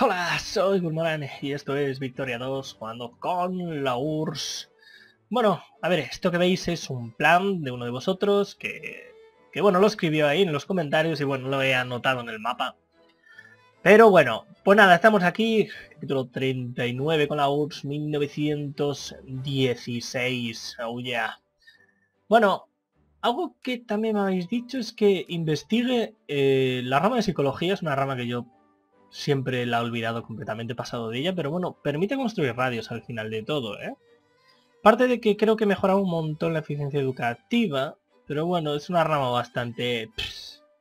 Hola, soy Gurmalan y esto es Victoria 2 jugando con la URSS. Bueno, a ver, esto que veis es un plan de uno de vosotros que bueno, lo escribió ahí en los comentarios y bueno, lo he anotado en el mapa. Pero bueno, pues nada, estamos aquí, capítulo 39 con la URSS 1916, oh yeah. Bueno, algo que también me habéis dicho es que investigue la rama de psicología, es una rama que yo siempre la he olvidado completamente, pasado de ella, pero bueno, permite construir radios al final de todo, ¿eh? Aparte de que creo que mejora un montón la eficiencia educativa, pero bueno, es una rama bastante...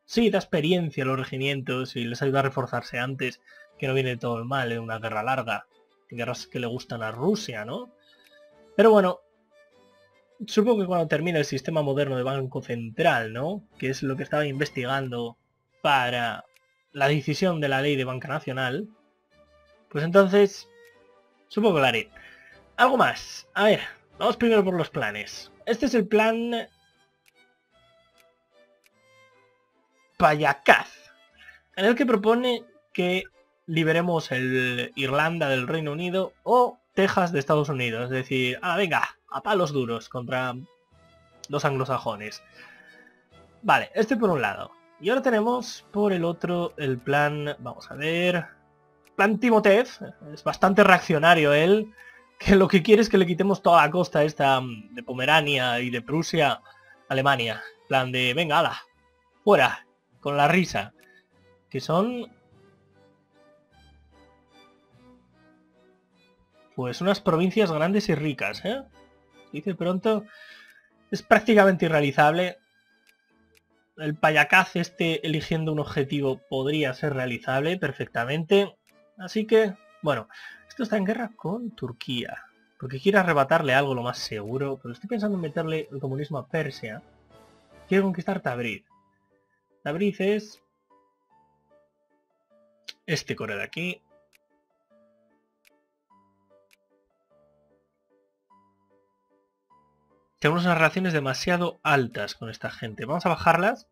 sí, da experiencia a los regimientos y les ayuda a reforzarse antes, que no viene todo el mal en una guerra larga, guerras que le gustan a Rusia, ¿no? Pero bueno... supongo que cuando termine el sistema moderno de Banco Central, ¿no? Que es lo que estaba investigando para la decisión de la ley de Banca Nacional. Pues entonces, supongo que lo haré. Algo más. A ver, vamos primero por los planes. Este es el plan... Payacaz. En el que propone que liberemos el Irlanda del Reino Unido o Texas de Estados Unidos. Es decir, ah, venga... a palos duros contra los anglosajones. Vale, este por un lado. Y ahora tenemos por el otro el plan... vamos a ver... plan Timotez. Es bastante reaccionario él. Que lo que quiere es que le quitemos toda la costa esta de Pomerania y de Prusia a Alemania. Plan de... venga, ala. Fuera. Con la risa. Que son... pues unas provincias grandes y ricas, ¿eh? Dice pronto, es prácticamente irrealizable. El payacaz este eligiendo un objetivo podría ser realizable perfectamente. Así que, bueno, esto está en guerra con Turquía. Porque quiere arrebatarle algo, lo más seguro. Pero estoy pensando en meterle el comunismo a Persia. Quiere conquistar Tabriz. Tabriz es... este core de aquí. Tenemos unas relaciones demasiado altas con esta gente. Vamos a bajarlas.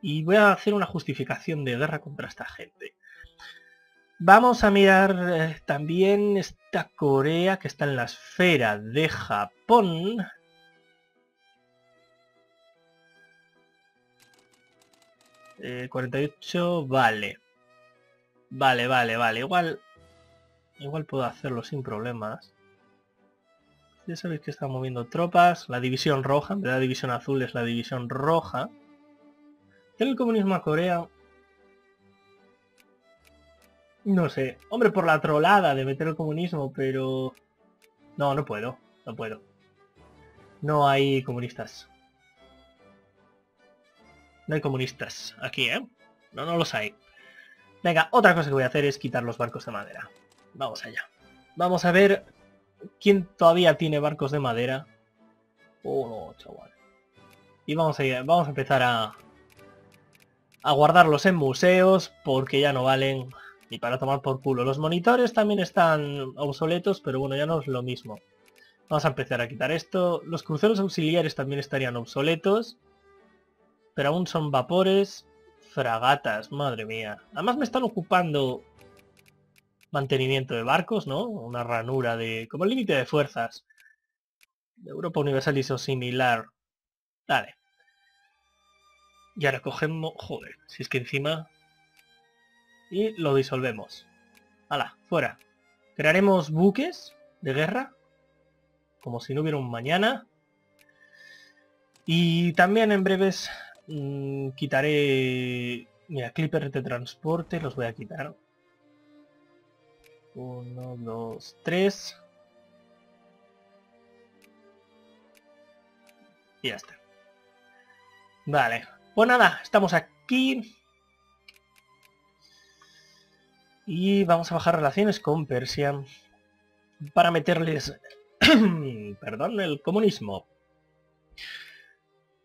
Y voy a hacer una justificación de guerra contra esta gente. Vamos a mirar también esta Corea que está en la esfera de Japón. Eh, 48, vale. Vale. Igual puedo hacerlo sin problemas. Ya sabéis que están moviendo tropas. La división roja, en verdad la división azul es la división roja. ¿Tiene el comunismo a Corea? No sé. Hombre, por la trolada de meter el comunismo, pero... no, no puedo. No hay comunistas. No hay comunistas aquí, ¿eh? No los hay. Venga, otra cosa que voy a hacer es quitar los barcos de madera. Vamos allá. Vamos a ver... ¿quién todavía tiene barcos de madera? Oh, no, chaval. Y vamos a empezar a guardarlos en museos, porque ya no valen ni para tomar por culo. Los monitores también están obsoletos, pero bueno, ya no es lo mismo. Vamos a empezar a quitar esto. Los cruceros auxiliares también estarían obsoletos, pero aún son vapores, fragatas, madre mía. Además me están ocupando... mantenimiento de barcos, ¿no? Una ranura de... como el límite de fuerzas. De Europa Universalis o similar. Dale. Y ahora cogemos... joder, si es que encima... y lo disolvemos. ¡Hala! ¡Fuera! Crearemos buques de guerra. Como si no hubiera un mañana. Y también en breves... quitaré... mira, clippers de transporte los voy a quitar. 1, 2, 3. Y ya está. Vale. Pues nada, estamos aquí. Y vamos a bajar relaciones con Persia. Para meterles... perdón, el comunismo.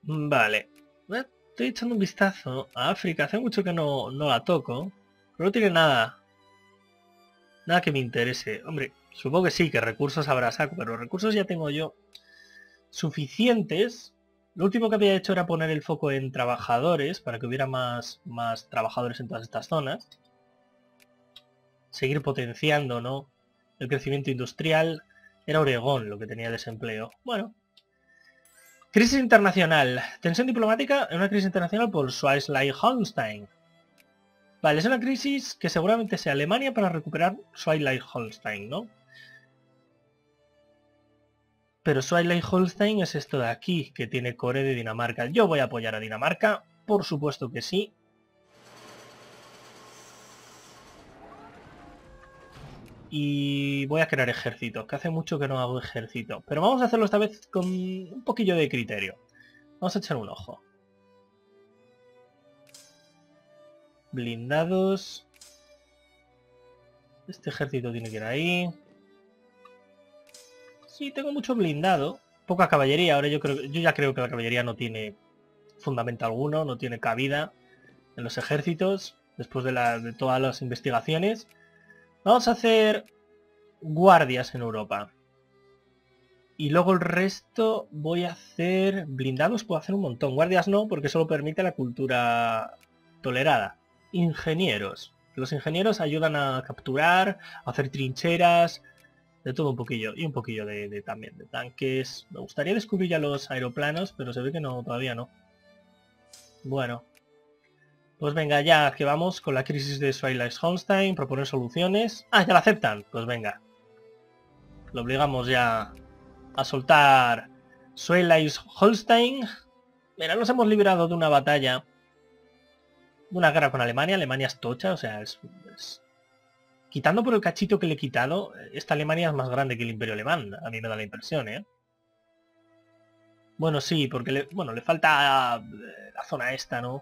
Vale. Estoy echando un vistazo a África. Hace mucho que no la toco. Pero no tiene nada... nada que me interese. Hombre, supongo que sí, que recursos habrá saco, pero recursos ya tengo yo suficientes. Lo último que había hecho era poner el foco en trabajadores, para que hubiera más trabajadores en todas estas zonas. seguir potenciando, ¿no?, el crecimiento industrial. Era Oregón lo que tenía desempleo. Bueno. Crisis internacional. Tensión diplomática en una crisis internacional por Schleswig-Holstein. Vale, es una crisis que seguramente sea Alemania para recuperar Schleswig-Holstein, ¿no? Pero Schleswig-Holstein es esto de aquí, que tiene Corea de Dinamarca. Yo voy a apoyar a Dinamarca, por supuesto que sí. Y voy a crear ejércitos, que hace mucho que no hago ejército. Pero vamos a hacerlo esta vez con un poquillo de criterio. Vamos a echar un ojo. Blindados. Este ejército tiene que ir ahí. Sí, tengo mucho blindado. Poca caballería. Ahora yo ya creo que la caballería no tiene fundamento alguno, no tiene cabida en los ejércitos, después de todas las investigaciones. Vamos a hacer guardias en Europa. Y luego el resto voy a hacer blindados, puedo hacer un montón. Guardias no, porque solo permite la cultura tolerada. Ingenieros. Los ingenieros ayudan a capturar, a hacer trincheras, de todo un poquillo. Y un poquillo también de tanques. Me gustaría descubrir ya los aeroplanos, pero se ve que no, todavía no. Bueno. Pues venga, ya que vamos con la crisis de Schleswig-Holstein, proponer soluciones. Ah, ya la aceptan. Pues venga. Lo obligamos ya a soltar Schleswig-Holstein. Mira, nos hemos liberado de una batalla, de una guerra con Alemania. Alemania es tocha, o sea, quitando por el cachito que le he quitado, esta Alemania es más grande que el Imperio Alemán. A mí me da la impresión, ¿eh? Bueno, sí, porque le falta la zona esta, ¿no?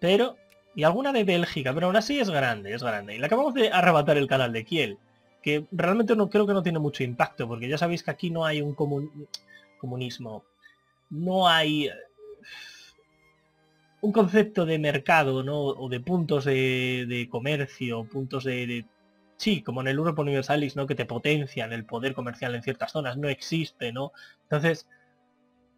Pero, y alguna de Bélgica, pero aún así es grande, es grande. Y le acabamos de arrebatar el canal de Kiel, que realmente no creo que no tiene mucho impacto, porque ya sabéis que aquí no hay un comunismo, no hay un concepto de mercado, ¿no?, o de puntos de comercio, puntos de... Sí, como en el Europa Universalis, ¿no?, que te potencian el poder comercial en ciertas zonas, no existe, ¿no? Entonces,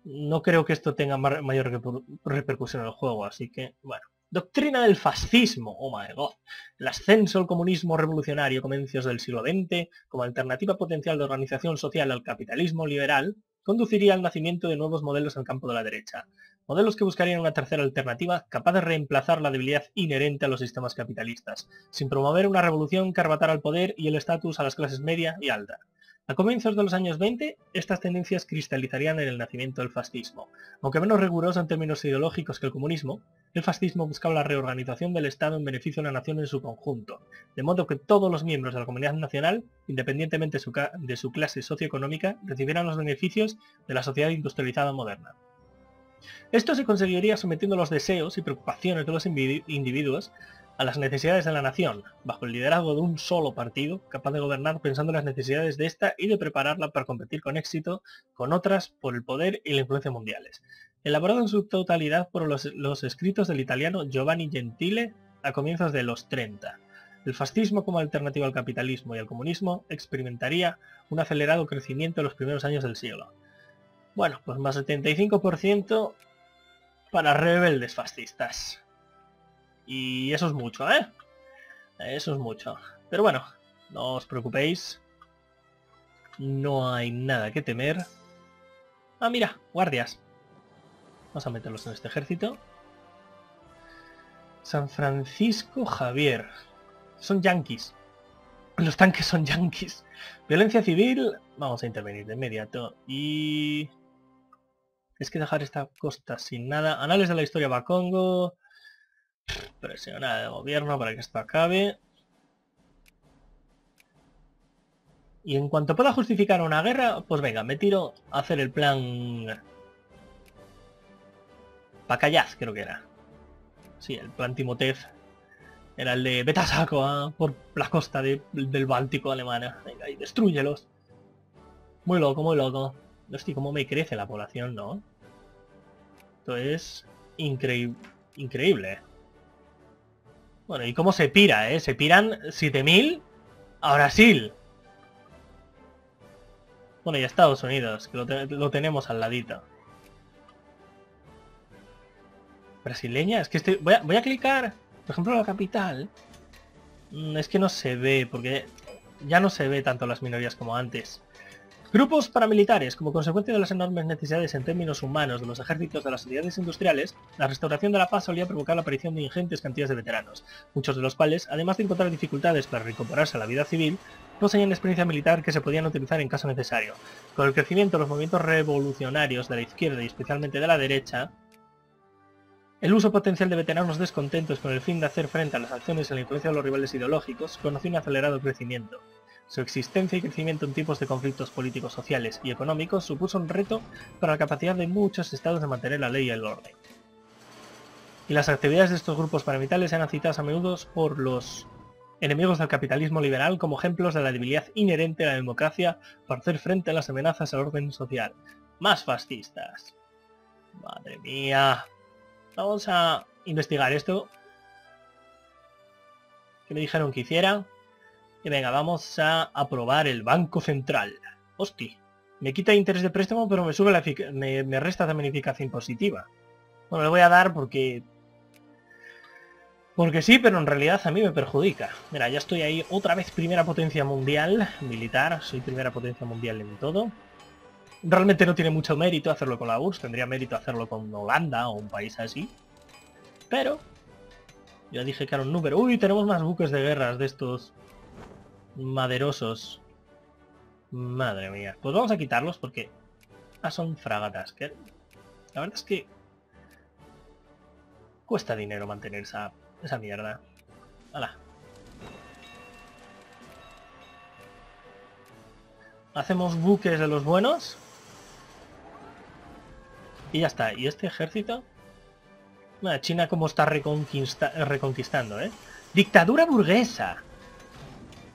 no creo que esto tenga mayor repercusión en el juego, así que, bueno. Doctrina del fascismo, oh my god. El ascenso al comunismo revolucionario a comienzos del siglo XX, como alternativa potencial de organización social al capitalismo liberal, conduciría al nacimiento de nuevos modelos en el campo de la derecha. Modelos que buscarían una tercera alternativa capaz de reemplazar la debilidad inherente a los sistemas capitalistas, sin promover una revolución que arrebatara el poder y el estatus a las clases media y alta. A comienzos de los años 20, estas tendencias cristalizarían en el nacimiento del fascismo. Aunque menos riguroso en términos ideológicos que el fascismo buscaba la reorganización del Estado en beneficio de la nación en su conjunto, de modo que todos los miembros de la comunidad nacional, independientemente de su clase socioeconómica, recibieran los beneficios de la sociedad industrializada moderna. Esto se conseguiría sometiendo los deseos y preocupaciones de los individuos a las necesidades de la nación, bajo el liderazgo de un solo partido, capaz de gobernar pensando en las necesidades de esta y de prepararla para competir con éxito con otras por el poder y la influencia mundiales. Elaborado en su totalidad por los escritos del italiano Giovanni Gentile a comienzos de los 30. El fascismo como alternativa al capitalismo y al comunismo experimentaría un acelerado crecimiento en los primeros años del siglo. Bueno, pues más 75% para rebeldes fascistas. Y eso es mucho, ¿eh? Eso es mucho. Pero bueno, no os preocupéis. No hay nada que temer. Ah, mira, guardias. Vamos a meterlos en este ejército. San Francisco Javier. Son yanquis. Los tanques son yanquis. Violencia civil. Vamos a intervenir de inmediato. Y... es que dejar esta costa sin nada. Anales de la historia Bakongo. Presionada de gobierno para que esto acabe. Y en cuanto pueda justificar una guerra, pues venga, me tiro a hacer el plan... Pacayaz, creo que era. Sí, el plan Timotez. Era el de vete a saco, ¿eh?, por la costa del Báltico alemana. Venga, y destrúyelos. Muy loco, muy loco. Hostia, cómo me crece la población, ¿no? Esto es increíble. Increíble. Bueno, y cómo se pira, ¿eh? Se piran 7.000 a Brasil. Bueno, y a Estados Unidos, que lo tenemos al ladito. brasileña. Es que estoy... voy a clicar, por ejemplo, la capital. Es que no se ve, porque ya no se ve tanto las minorías como antes. Grupos paramilitares, como consecuencia de las enormes necesidades en términos humanos de los ejércitos de las sociedades industriales, la restauración de la paz solía provocar la aparición de ingentes cantidades de veteranos, muchos de los cuales, además de encontrar dificultades para reincorporarse a la vida civil, poseían experiencia militar que se podían utilizar en caso necesario. Con el crecimiento de los movimientos revolucionarios de la izquierda y especialmente de la derecha, el uso potencial de veteranos descontentos con el fin de hacer frente a las acciones y la influencia de los rivales ideológicos conoció un acelerado crecimiento. Su existencia y crecimiento en tipos de conflictos políticos, sociales y económicos supuso un reto para la capacidad de muchos estados de mantener la ley y el orden. Y las actividades de estos grupos paramilitares eran citadas a menudo por los enemigos del capitalismo liberal como ejemplos de la debilidad inherente a la democracia para hacer frente a las amenazas al orden social. ¡Más fascistas! ¡Madre mía! Vamos a investigar esto. ¿Qué me dijeron que hiciera? Y venga, vamos a aprobar el Banco Central. Hostia. Me quita interés de préstamo, pero me sube la me resta también eficacia impositiva. Bueno, le voy a dar porque... porque sí, pero en realidad a mí me perjudica. Mira, ya estoy ahí otra vez primera potencia mundial militar. Soy primera potencia mundial en todo. Realmente no tiene mucho mérito hacerlo con la URSS. Tendría mérito hacerlo con Holanda o un país así. Pero... yo dije que era un número... ¡Uy! Tenemos más buques de guerras de estos... maderosos. Madre mía. Pues vamos a quitarlos porque... ah, son fragatas. Que... la verdad es que... cuesta dinero mantener esa mierda. ¡Hala! Hacemos buques de los buenos. Y ya está. ¿Y este ejército? Mira, China como está reconquistando, ¿eh? ¡Dictadura burguesa!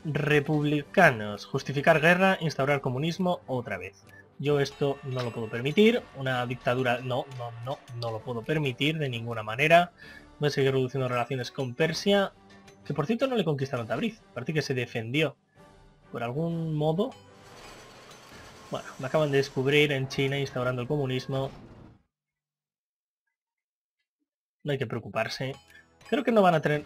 Republicanos, justificar guerra, instaurar comunismo otra vez. Yo esto no lo puedo permitir. Una dictadura no lo puedo permitir de ninguna manera. Voy a seguir reduciendo relaciones con Persia, que por cierto no le conquistaron Tabriz. Parece que se defendió por algún modo. Bueno, me acaban de descubrir en China instaurando el comunismo. No hay que preocuparse. Creo que no van a tener...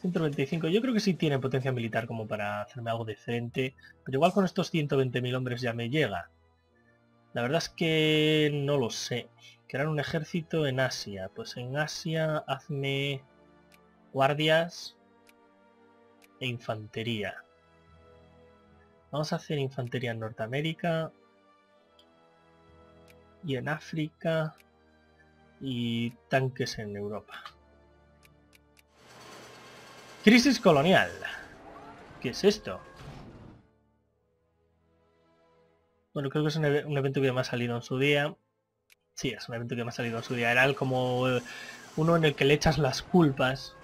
125, yo creo que sí tiene potencia militar como para hacerme algo decente, pero igual con estos 120.000 hombres ya me llega. La verdad es que no lo sé. Crear un ejército en Asia. Pues en Asia hazme guardias e infantería. Vamos a hacer infantería en Norteamérica y en África y tanques en Europa. Crisis colonial. ¿Qué es esto? Bueno, creo que es un evento que me ha salido en su día. Sí, es un evento que me ha salido en su día. Era como uno en el que le echas las culpas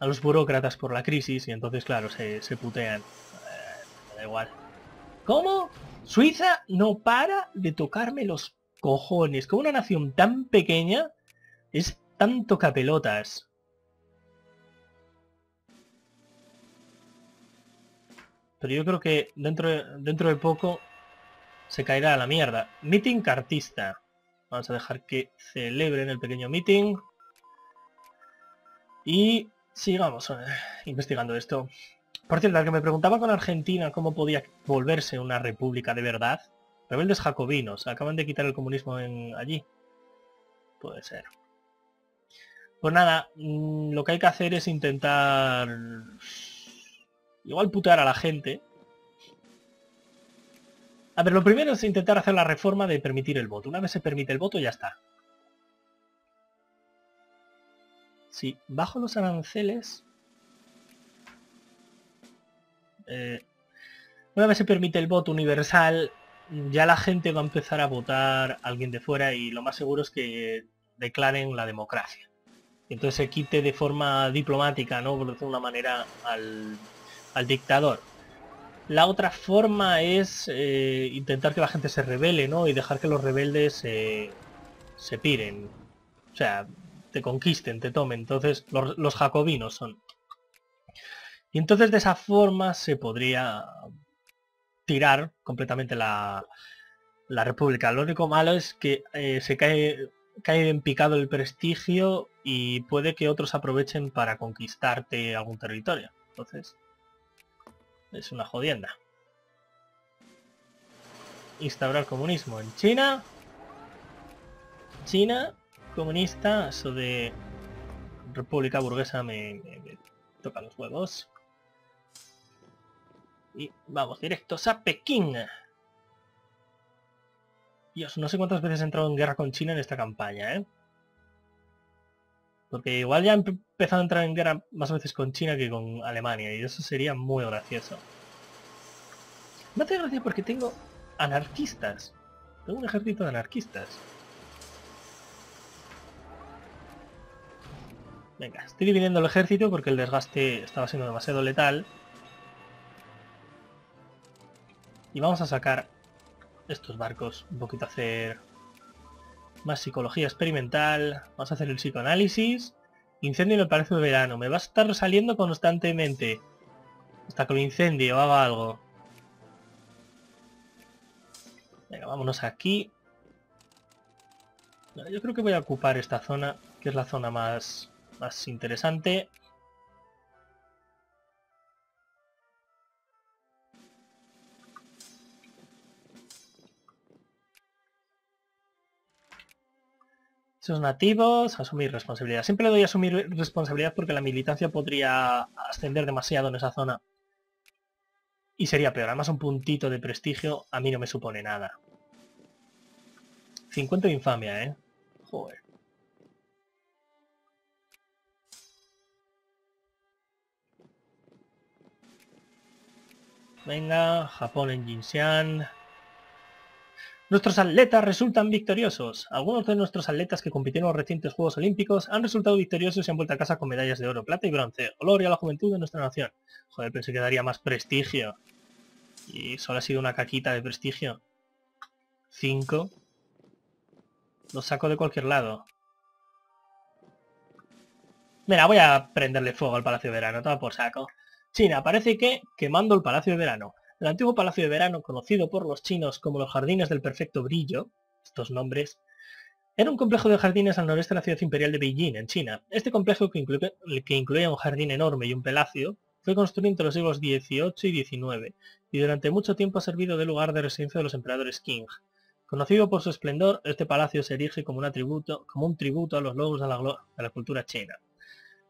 a los burócratas por la crisis y entonces, claro, se putean. Me da igual. ¿Cómo? Suiza no para de tocarme los cojones. Como una nación tan pequeña es tan tocapelotas. Pero yo creo que dentro de poco se caerá a la mierda. Meeting cartista. Vamos a dejar que celebren el pequeño meeting. Y sigamos investigando esto. Por cierto, al que me preguntaba con Argentina cómo podía volverse una república de verdad. Rebeldes jacobinos. Acaban de quitar el comunismo allí. Puede ser. Pues nada, lo que hay que hacer es intentar... igual putear a la gente. A ver, lo primero es intentar hacer la reforma de permitir el voto. Una vez se permite el voto, ya está. Si bajo los aranceles... una vez se permite el voto universal, ya la gente va a empezar a votar a alguien de fuera y lo más seguro es que declaren la democracia. Entonces se quite de forma diplomática, ¿no? Por decirlo de una manera, al dictador. La otra forma es intentar que la gente se rebele, ¿no? Y dejar que los rebeldes se piren. O sea, te conquisten, te tomen. Entonces, los jacobinos son. Y entonces de esa forma se podría tirar completamente la república. Lo único malo es que se cae cae en picado el prestigio y puede que otros aprovechen para conquistarte algún territorio. Entonces, es una jodienda. Instaurar comunismo en China. China comunista, eso de república burguesa me toca los huevos. Y vamos directos a Pekín. Dios, no sé cuántas veces he entrado en guerra con China en esta campaña, ¿eh? Porque igual ya he empezado a entrar en guerra más veces con China que con Alemania. Y eso sería muy gracioso. Me hace gracia porque tengo anarquistas. Tengo un ejército de anarquistas. Venga, estoy dividiendo el ejército porque el desgaste estaba siendo demasiado letal. Y vamos a sacar estos barcos. Un poquito hacer más psicología experimental. Vamos a hacer el psicoanálisis. Incendio en el Palacio de Verano. Me va a estar saliendo constantemente. Hasta que lo incendie o haga algo. Venga, vámonos aquí. Yo creo que voy a ocupar esta zona, que es la zona más interesante. Esos nativos, asumir responsabilidad. Siempre le doy a asumir responsabilidad porque la militancia podría ascender demasiado en esa zona. Y sería peor. Además, un puntito de prestigio a mí no me supone nada. 50 de infamia, ¿eh? Joder. Venga, Japón en Jinxian. Nuestros atletas resultan victoriosos. Algunos de nuestros atletas que compitieron en los recientes Juegos Olímpicos han resultado victoriosos y han vuelto a casa con medallas de oro, plata y bronce. Gloria a la juventud de nuestra nación. Joder, pensé que daría más prestigio. Y solo ha sido una caquita de prestigio. 5. Lo saco de cualquier lado. Mira, voy a prenderle fuego al Palacio de Verano, todo por saco. China, parece que quemando el Palacio de Verano. El antiguo Palacio de Verano, conocido por los chinos como los Jardines del Perfecto Brillo, estos nombres, era un complejo de jardines al noreste de la ciudad imperial de Beijing, en China. Este complejo, que incluía un jardín enorme y un palacio, fue construido entre los siglos XVIII y XIX, y durante mucho tiempo ha servido de lugar de residencia de los emperadores Qing. Conocido por su esplendor, este palacio se erige como un tributo a los logros de la cultura china.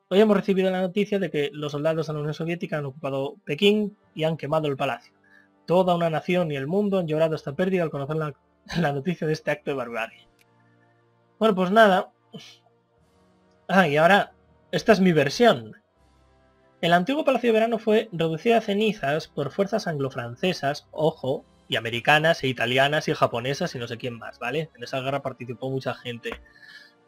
Hoy hemos recibido la noticia de que los soldados de la Unión Soviética han ocupado Pekín y han quemado el palacio. Toda una nación y el mundo han llorado esta pérdida al conocer la noticia de este acto de barbarie. Bueno, pues nada. Ah, y ahora, esta es mi versión. El antiguo Palacio de Verano fue reducido a cenizas por fuerzas anglofrancesas, ojo, y americanas, e italianas, y japonesas, y no sé quién más, ¿vale? En esa guerra participó mucha gente.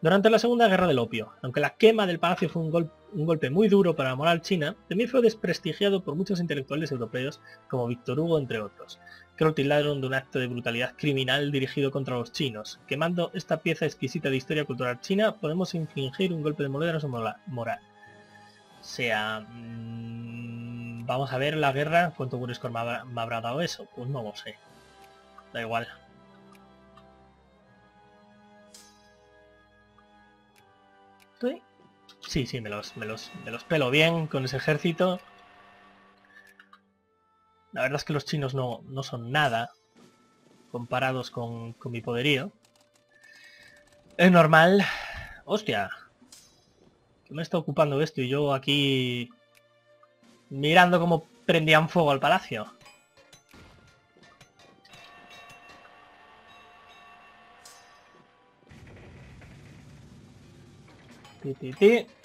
Durante la Segunda Guerra del Opio, aunque la quema del palacio fue un golpe muy duro para la moral china, también fue desprestigiado por muchos intelectuales europeos, como Víctor Hugo, entre otros, que lo tildaron de un acto de brutalidad criminal dirigido contra los chinos. Quemando esta pieza exquisita de historia cultural china, podemos infligir un golpe de moral a su moral. O sea, vamos a ver la guerra, cuánto Gurescor me habrá dado eso. Pues no lo sé. Da igual. Sí, me los pelo bien con ese ejército. La verdad es que los chinos no son nada comparados con mi poderío. Es normal. Hostia, que me está ocupando esto y yo aquí mirando cómo prendían fuego al palacio.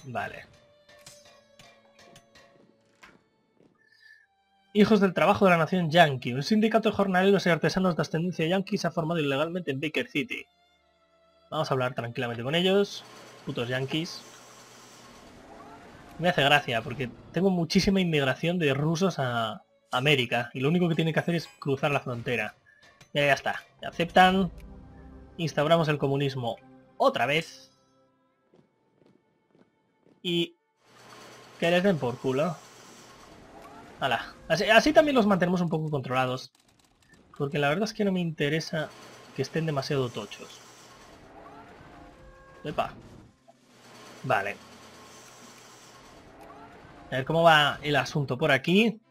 Vale. Hijos del trabajo de la nación yankee. Un sindicato de jornaleros y artesanos de ascendencia yankee se ha formado ilegalmente en Baker City. Vamos a hablar tranquilamente con ellos. Putos yankees. Me hace gracia porque tengo muchísima inmigración de rusos a América. Y lo único que tienen que hacer es cruzar la frontera. Ya está. Aceptan. Instauramos el comunismo otra vez. Y que les den por culo. Hala. Así también los mantenemos un poco controlados. Porque la verdad es que no me interesa que estén demasiado tochos. Epa. Vale. A ver cómo va el asunto por aquí.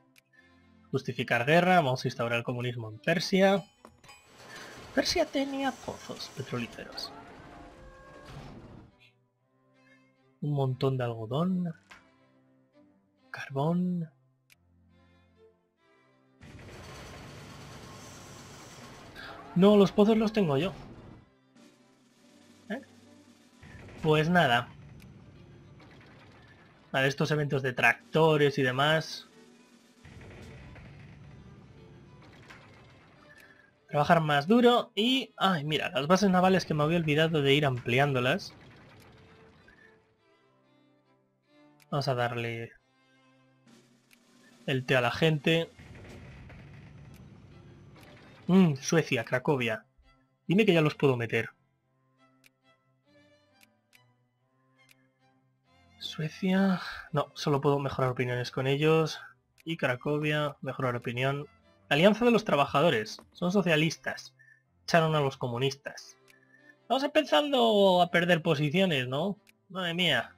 Justificar guerra. Vamos a instaurar el comunismo en Persia. Persia tenía pozos petrolíferos. Un montón de algodón. Carbón. No, los pozos los tengo yo. ¿Eh? Pues nada. A ver, estos eventos de tractores y demás. Trabajar más duro y... Ay, mira, las bases navales que me había olvidado de ir ampliándolas. Vamos a darle el té a la gente. Suecia, Cracovia. Dime que ya los puedo meter. Suecia... No, solo puedo mejorar opiniones con ellos. Y Cracovia, mejorar opinión. Alianza de los trabajadores. Son socialistas. Echaron a los comunistas. Estamos empezando a perder posiciones, ¿no? Madre mía.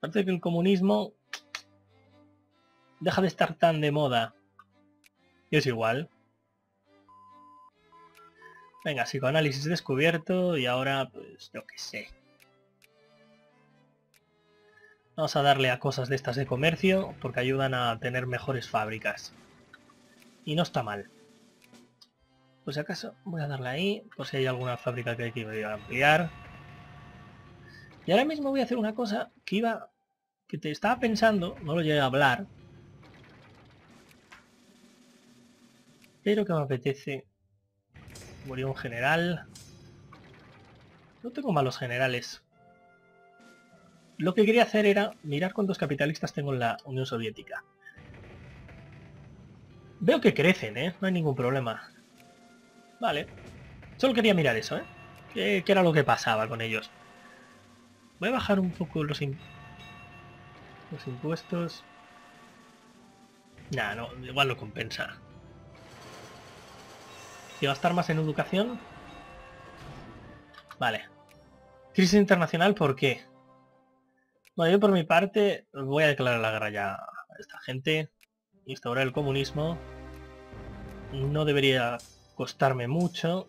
Parece que el comunismo deja de estar tan de moda. Y es igual. Venga, psicoanálisis descubierto y ahora, pues, yo qué sé. Vamos a darle a cosas de estas de comercio porque ayudan a tener mejores fábricas. Y no está mal. Pues si acaso voy a darle ahí, por si hay alguna fábrica que hay que ampliar. Y ahora mismo voy a hacer una cosa que te estaba pensando, no lo llegué a hablar, pero que me apetece. Murió un general. No tengo malos generales. Lo que quería hacer era mirar cuántos capitalistas tengo en la Unión Soviética. Veo que crecen, ¿eh? No hay ningún problema. Vale. Solo quería mirar eso, ¿eh? ¿Qué era lo que pasaba con ellos? Voy a bajar un poco los impuestos. Nah, no, igual lo compensa. ¿Y gastar más en educación? Vale. ¿Crisis internacional por qué? Bueno, yo por mi parte voy a declarar la guerra ya a esta gente. Instaurar el comunismo. No debería costarme mucho.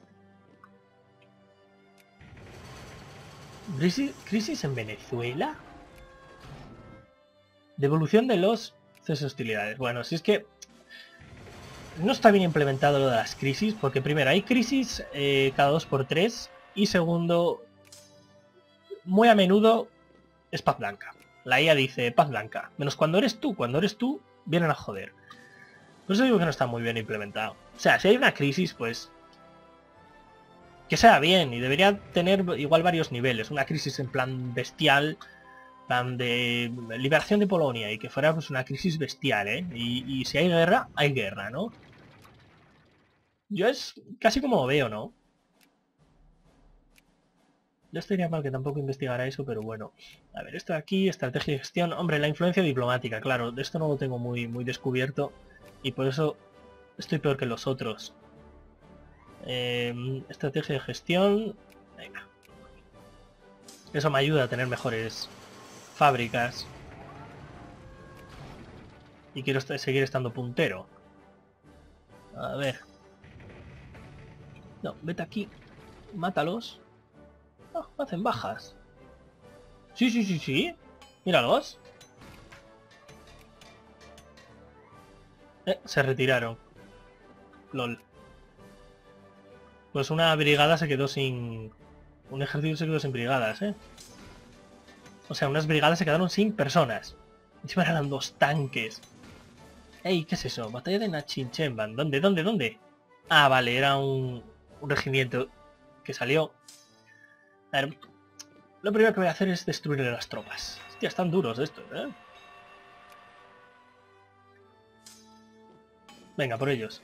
¿Crisis en Venezuela? Devolución de los ceses hostilidades. Bueno, si es que... No está bien implementado lo de las crisis, porque primero hay crisis cada 2×3 y segundo, muy a menudo es paz blanca. La IA dice paz blanca, menos cuando eres tú vienen a joder. Por eso digo que no está muy bien implementado. O sea, si hay una crisis, pues que sea bien y debería tener igual varios niveles. Una crisis en plan bestial, plan de liberación de Polonia y que fuera pues una crisis bestial, ¿eh? Y si hay guerra, ¿no? Yo es casi como lo veo, ¿no? No estaría mal que tampoco investigara eso, pero bueno. A ver, esto de aquí, estrategia y gestión. Hombre, la influencia diplomática, claro. De esto no lo tengo muy descubierto. Y por eso estoy peor que los otros. Estrategia de gestión. Venga. Eso me ayuda a tener mejores fábricas. Y quiero seguir estando puntero. A ver. No, vete aquí. Mátalos. Oh, hacen bajas. Sí. Míralos. Se retiraron. Lol. Pues una brigada se quedó sin... Un ejército se quedó sin brigadas, ¿eh? O sea, unas brigadas se quedaron sin personas. Encima eran dos tanques. Ey, ¿qué es eso? Batalla de Nachinchenban. ¿Dónde? Ah, vale, era un regimiento que salió. A ver, lo primero que voy a hacer es destruir a las tropas. Hostia, están duros estos, ¿eh? Venga, por ellos.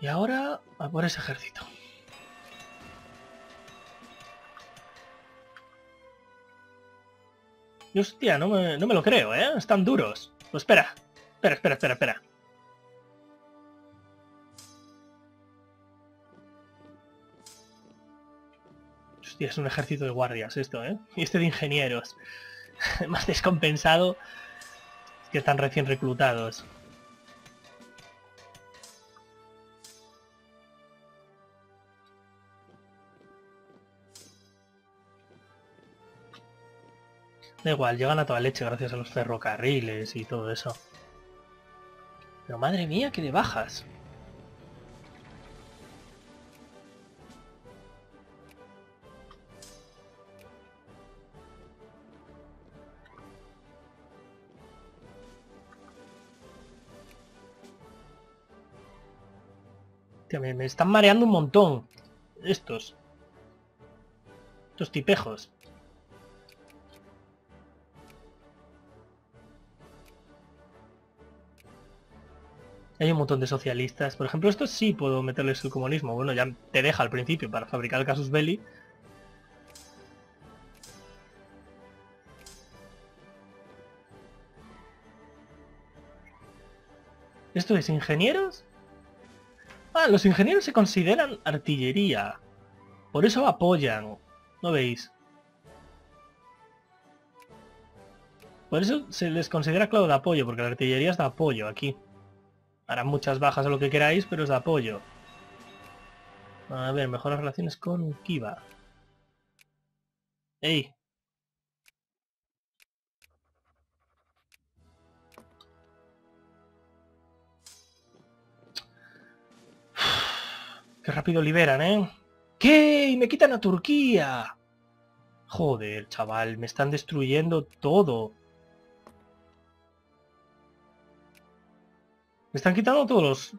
Y ahora a por ese ejército. Y hostia, no me lo creo, ¿eh? Están duros. Pues espera. Hostia, es un ejército de guardias esto, ¿eh? Y este de ingenieros. Más descompensado que están recién reclutados. Da igual, llegan a toda leche gracias a los ferrocarriles y todo eso. Pero madre mía, que de bajas. Tío, me están mareando un montón estos. Estos tipejos. Hay un montón de socialistas. Por ejemplo, estos sí puedo meterles el comunismo. Bueno, ya te deja al principio para fabricar el casus belli. ¿Esto es ingenieros? Ah, los ingenieros se consideran artillería. Por eso apoyan. ¿No veis? Por eso se les considera clavo de apoyo, porque la artillería es de apoyo aquí. Harán muchas bajas o lo que queráis, pero es de apoyo. A ver, mejorar relaciones con Kiva. ¡Ey! ¡Qué rápido liberan, eh! ¿Qué? ¡Me quitan a Turquía! Joder, chaval, me están destruyendo todo. Me están quitando todas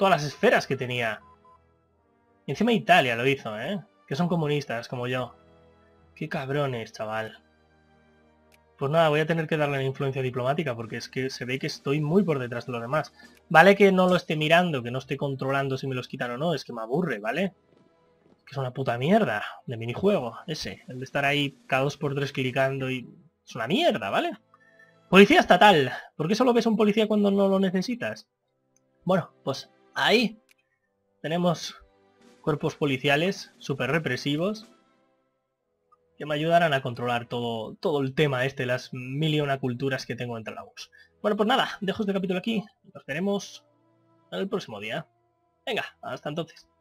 las esferas que tenía. Y encima Italia lo hizo, ¿eh? Que son comunistas, como yo. Qué cabrones, chaval. Pues nada, voy a tener que darle la influencia diplomática, porque es que se ve que estoy muy por detrás de los demás. Vale que no lo esté mirando, que no esté controlando si me los quitan o no, es que me aburre, ¿vale? Que es una puta mierda de minijuego, ese. El de estar ahí cada 2×3 clicando y... Es una mierda, ¿vale? Policía estatal. ¿Por qué solo ves a un policía cuando no lo necesitas? Bueno, pues ahí tenemos cuerpos policiales súper represivos que me ayudarán a controlar todo el tema este, las mil y una culturas que tengo entre la URSS. Bueno, pues nada, dejo este capítulo aquí. Nos veremos en el próximo día. Venga, hasta entonces.